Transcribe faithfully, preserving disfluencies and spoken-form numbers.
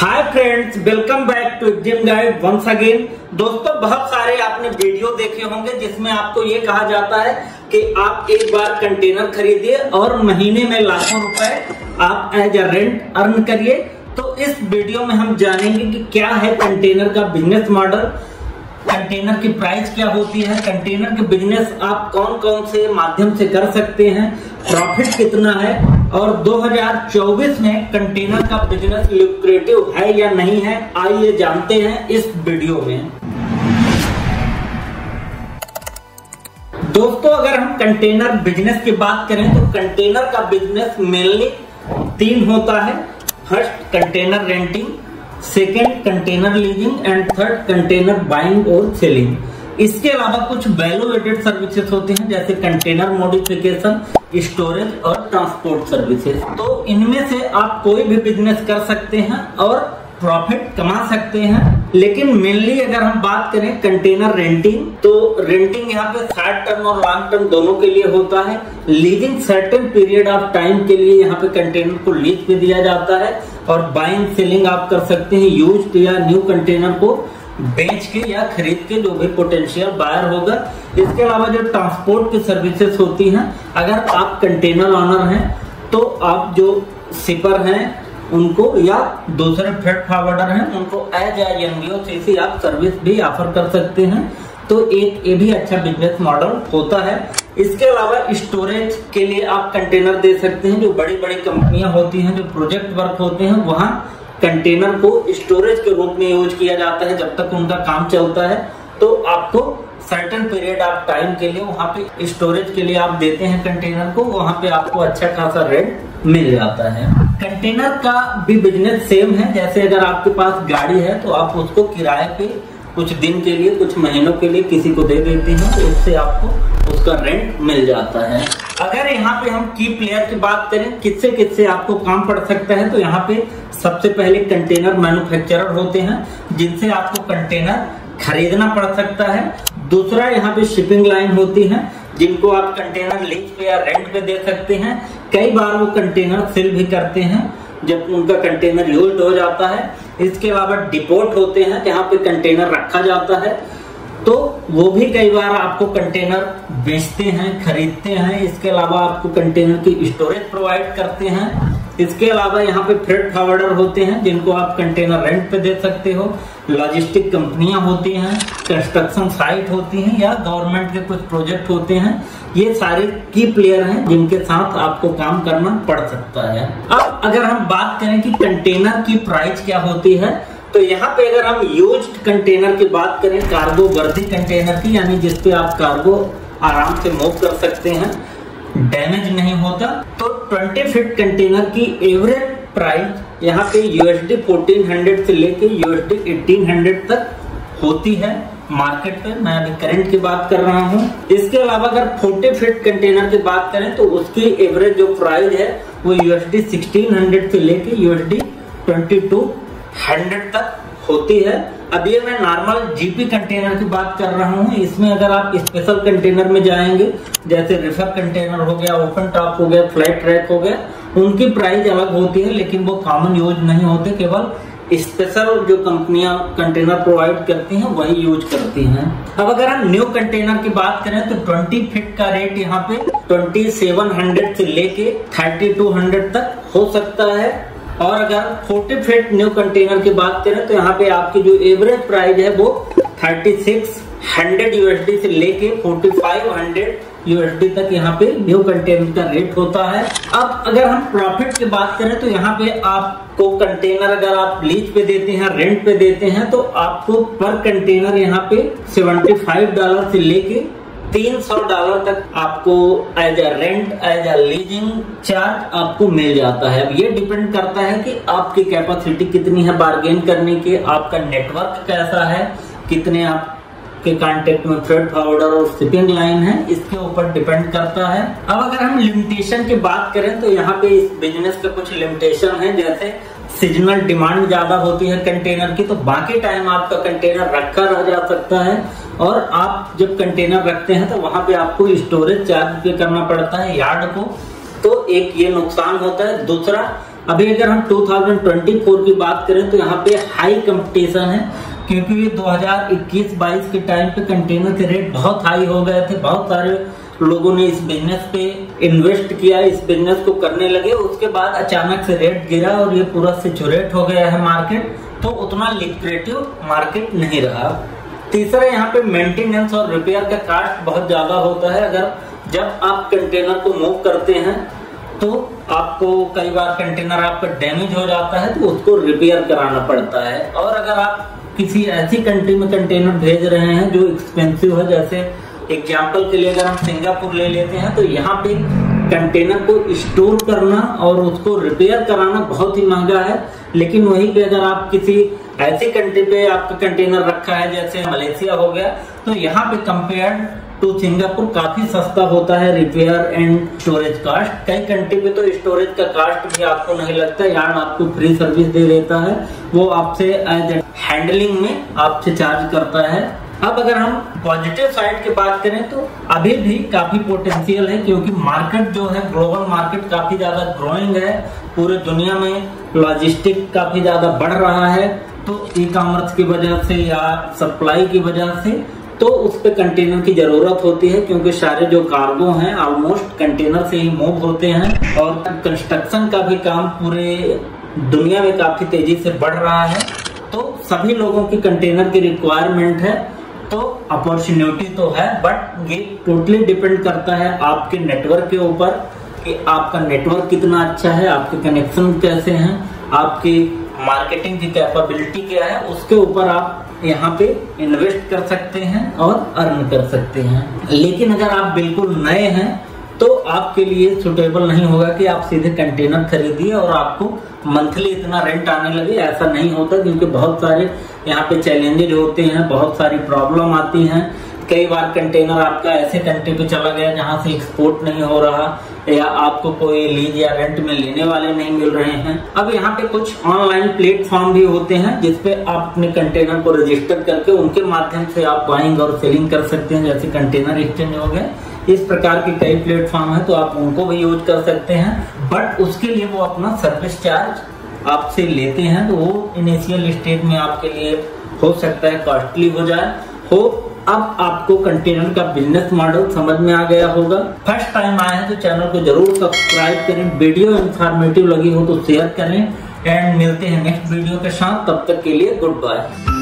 Hi friends, welcome back to Exim guide once again. दोस्तों, बहुत सारे आपने वीडियो देखे होंगे जिसमें आपको ये कहा जाता है कि आप एक बार कंटेनर खरीदिए और महीने में लाखों रुपए आप एज अ रेंट अर्न करिए। तो इस वीडियो में हम जानेंगे कि क्या है कंटेनर का बिजनेस मॉडल, कंटेनर की प्राइस क्या होती है, कंटेनर के बिजनेस आप कौन कौन से माध्यम से कर सकते हैं, प्रॉफिट कितना है और दो हज़ार चौबीस में कंटेनर का बिजनेस लुक्रेटिव है या नहीं है, आइए जानते हैं इस वीडियो में। दोस्तों, अगर हम कंटेनर बिजनेस की बात करें तो कंटेनर का बिजनेस मेनली तीन होता है। First container renting, second container leasing and third container buying और सेलिंग। इसके अलावा कुछ वैल्यू एडेड सर्विसेज होते हैं जैसे कंटेनर मॉडिफिकेशन, स्टोरेज और ट्रांसपोर्ट सर्विसेज। तो इनमें से आप कोई भी बिजनेस कर सकते हैं और प्रॉफिट कमा सकते हैं। लेकिन मेनली अगर हम बात करें कंटेनर रेंटिंग, तो रेंटिंग यहाँ पे शॉर्ट टर्म और लॉन्ग टर्म दोनों के लिए होता है। Leasing certain period of time के लिए यहाँ पे कंटेनर को लीज पे दिया जाता है और बाइंग सेलिंग आप कर सकते हैं यूज्ड या न्यू कंटेनर को बेच के या खरीद के, जो भी पोटेंशियल बायर होगा। इसके अलावा जो ट्रांसपोर्ट की सर्विसेज होती हैं, अगर आप कंटेनर ऑनर हैं तो आप जो शिपर हैं उनको या दूसरे फ्रेट फॉरवर्डर हैं उनको एज ए एनवीओ सीसी आप सर्विस भी ऑफर कर सकते हैं। तो एक ये भी अच्छा बिजनेस मॉडल होता है। इसके अलावा स्टोरेज के लिए आप कंटेनर दे सकते हैं। जो बड़ी बड़ी कंपनियां होती हैं, जो प्रोजेक्ट वर्क होते हैं, वहां कंटेनर को स्टोरेज के रूप में यूज किया जाता है जब तक उनका काम चलता है। तो आपको सर्टेन पीरियड ऑफ टाइम के लिए वहां पे स्टोरेज के लिए आप देते हैं कंटेनर को, वहां पे आपको अच्छा खासा रेट मिल जाता है। कंटेनर का भी बिजनेस सेम है, जैसे अगर आपके पास गाड़ी है तो आप उसको किराए पे कुछ दिन के लिए, कुछ महीनों के लिए किसी को दे देते हैं, तो उससे आपको उसका रेंट मिल जाता है। अगर यहाँ पे हम की प्लेयर की बात करें, किससे किससे आपको काम पड़ सकता है, तो यहाँ पे सबसे पहले कंटेनर मैन्युफैक्चरर होते हैं जिनसे आपको कंटेनर खरीदना पड़ सकता है। दूसरा, यहाँ पे शिपिंग लाइन होती है जिनको आप कंटेनर लीज पे या रेंट पे दे सकते हैं। कई बार वो कंटेनर सेल भी करते हैं जब उनका कंटेनर यूज्ड हो जाता है। इसके अलावा डिपोट होते हैं जहाँ पे कंटेनर रखा जाता है, तो वो भी कई बार आपको कंटेनर बेचते हैं, खरीदते हैं। इसके अलावा आपको कंटेनर की स्टोरेज प्रोवाइड करते हैं। इसके अलावा यहाँ पे फ्रेट फॉरवर्डर होते हैं जिनको आप कंटेनर रेंट पे दे सकते हो। लॉजिस्टिक कंपनियां होती हैं, कंस्ट्रक्शन साइट होती हैं या गवर्नमेंट के कुछ प्रोजेक्ट होते हैं। ये सारे की प्लेयर हैं जिनके साथ आपको काम करना पड़ सकता है। अब अगर हम बात करें कि कंटेनर की प्राइस क्या होती है, तो यहाँ पे अगर हम यूज्ड कंटेनर की बात करें, कार्गो वर्दी कंटेनर की, यानी जिसपे आप कार्गो आराम से मूव कर सकते हैं, डैमेज नहीं होता, तो बीस फीट कंटेनर की एवरेज प्राइस यहाँ पे यूएसडी चौदह सौ से लेके यूएसडी अठारह सौ तक होती है मार्केट में। मैं अभी करंट की बात कर रहा हूँ। इसके अलावा अगर चालीस फीट कंटेनर की बात करें तो उसकी एवरेज जो प्राइस है वो यूएसडी सोलह सौ से लेके यूएसडी बाईस सौ तक होती है। अब ये मैं नॉर्मल जीपी कंटेनर की बात कर रहा हूँ। इसमें अगर आप स्पेशल कंटेनर में जाएंगे जैसे रिफर कंटेनर हो गया, ओपन टॉप हो गया, फ्लैट ट्रैक हो गया, उनकी प्राइस अलग होती है, लेकिन वो कॉमन यूज नहीं होते। केवल स्पेशल जो कंपनियां कंटेनर प्रोवाइड करती हैं वही यूज करती हैं। अब अगर हम न्यू कंटेनर की बात करें तो बीस फीट का रेट यहाँ पे सत्ताईस सौ से लेके बत्तीस सौ तक हो सकता है। और अगर चालीस फीट न्यू कंटेनर की बात करें तो यहाँ पे आपकी जो एवरेज प्राइस है वो छत्तीस सौ यूएसडी से लेके पैंतालीस सौ यूएसडी तक यहाँ पे न्यू कंटेनर का रेट होता है। अब अगर हम प्रॉफिट की बात करें तो यहाँ पे आपको कंटेनर अगर आप लीज पे देते हैं, रेंट पे देते हैं, तो आपको पर कंटेनर यहाँ पे पचहत्तर डॉलर से लेके तीन सौ डॉलर तक आपको as a rent, as a leasing charge आपको मिल जाता है। अब ये डिपेंड करता है कि आपकी कैपेसिटी कितनी है बार्गेन करने की, आपका नेटवर्क कैसा है, कितने आप के कांटेक्ट में फ्रेट फॉरवर्डर और शिपिंग लाइन है, इसके ऊपर डिपेंड करता है। अब अगर हम लिमिटेशन की बात करें तो यहाँ पे इस बिजनेस का कुछ लिमिटेशन है, जैसे सीजनल डिमांड ज्यादा होती है कंटेनर की तो बाकी टाइम आपका कंटेनर रखा रह जा सकता है। और आप जब कंटेनर रखते हैं तो वहां पे आपको स्टोरेज चार्ज पे करना पड़ता है यार्ड को, तो एक ये नुकसान होता है। दूसरा, अभी अगर हम दो हज़ार चौबीस की बात करें तो यहाँ पे हाई कंपटीशन है, क्योंकि ये दो हज़ार इक्कीस बाईस के टाइम पे कंटेनर के रेट बहुत हाई हो गए थे। बहुत सारे लोगों ने इस बिजनेस पे इन्वेस्ट किया, इस बिजनेस को करने लगे। उसके बाद अचानक से रेट गिरा और ये पूरा सैचुरेट हो गया है मार्केट, तो उतना लिक्विडेटिव मार्केट नहीं रहा। तीसरा, यहाँ पे मेंटेनेंस और रिपेयर का कास्ट बहुत ज्यादा होता है। अगर जब आप कंटेनर को मूव करते हैं तो आपको कई बार कंटेनर आपका डैमेज हो जाता है, तो उसको रिपेयर कराना पड़ता है। और अगर आप किसी ऐसी कंट्री में कंटेनर भेज रहे हैं जो एक्सपेंसिव है, जैसे एग्जाम्पल के लिए अगर हम सिंगापुर ले लेते हैं, तो यहाँ पे कंटेनर को स्टोर करना और उसको रिपेयर कराना बहुत ही महंगा है। लेकिन वहीं पे अगर आप किसी ऐसे कंट्री पे आपका कंटेनर रखा है, जैसे मलेशिया हो गया, तो यहाँ पे कंपेयर टू सिंगापुर काफी सस्ता होता है रिपेयर एंड स्टोरेज कास्ट। कई कंट्री पे तो स्टोरेज का कास्ट भी आपको नहीं लगता, यार्न आपको फ्री सर्विस दे देता है, वो आपसे हैंडलिंग में आपसे चार्ज करता है। अब अगर हम पॉजिटिव साइड की बात करें तो अभी भी काफी पोटेंशियल है, क्योंकि मार्केट जो है ग्लोबल मार्केट काफी ज्यादा ग्रोइंग है। पूरे दुनिया में लॉजिस्टिक काफी ज्यादा बढ़ रहा है, तो ई कॉमर्स की वजह से या सप्लाई की वजह से तो उस पे कंटेनर की जरूरत होती है, क्योंकि सारे जो कार्गो हैं ऑलमोस्ट कंटेनर से ही मूव होते हैं। और कंस्ट्रक्शन का भी काम पूरे दुनिया में काफी तेजी से बढ़ रहा है, तो सभी लोगों की कंटेनर की रिक्वायरमेंट है। तो अपॉर्चुनिटी तो है, बट ये टोटली डिपेंड करता है आपके नेटवर्क के ऊपर कि आपका नेटवर्क कितना अच्छा है, आपके कनेक्शन कैसे हैं, आपकी मार्केटिंग की कैपेबिलिटी क्या है, उसके ऊपर आप यहाँ पे इन्वेस्ट कर सकते हैं और अर्न कर सकते हैं। लेकिन अगर आप बिल्कुल नए हैं तो आपके लिए सुटेबल नहीं होगा कि आप सीधे कंटेनर खरीदिए और आपको मंथली इतना रेंट आने लगे, ऐसा नहीं होता, क्योंकि बहुत सारे यहाँ पे चैलेंजेज होते हैं, बहुत सारी प्रॉब्लम आती हैं। कई बार कंटेनर आपका ऐसे कंट्री पे चला गया जहाँ से एक्सपोर्ट नहीं हो रहा, या आपको कोई लीज या रेंट में लेने वाले नहीं मिल रहे हैं। अब यहाँ पे कुछ ऑनलाइन प्लेटफॉर्म भी होते हैं जिसपे आप अपने कंटेनर को रजिस्टर करके उनके माध्यम से आप बाइंग और सेलिंग कर सकते हैं, जैसे कंटेनर एक्सचेंज हो गए। इस प्रकार के कई प्लेटफॉर्म है, तो आप उनको भी यूज कर सकते हैं, बट उसके लिए वो अपना सर्विस चार्ज आपसे लेते हैं, तो वो इनिशियल स्टेज में आपके लिए हो सकता है कॉस्टली हो जाए हो। अब आपको कंटेनर का बिजनेस मॉडल समझ में आ गया होगा। फर्स्ट टाइम आए हैं तो चैनल को जरूर सब्सक्राइब करें, वीडियो इंफॉर्मेटिव लगी हो तो शेयर करें, एंड मिलते हैं नेक्स्ट वीडियो के साथ। तब तक के लिए गुड बाय।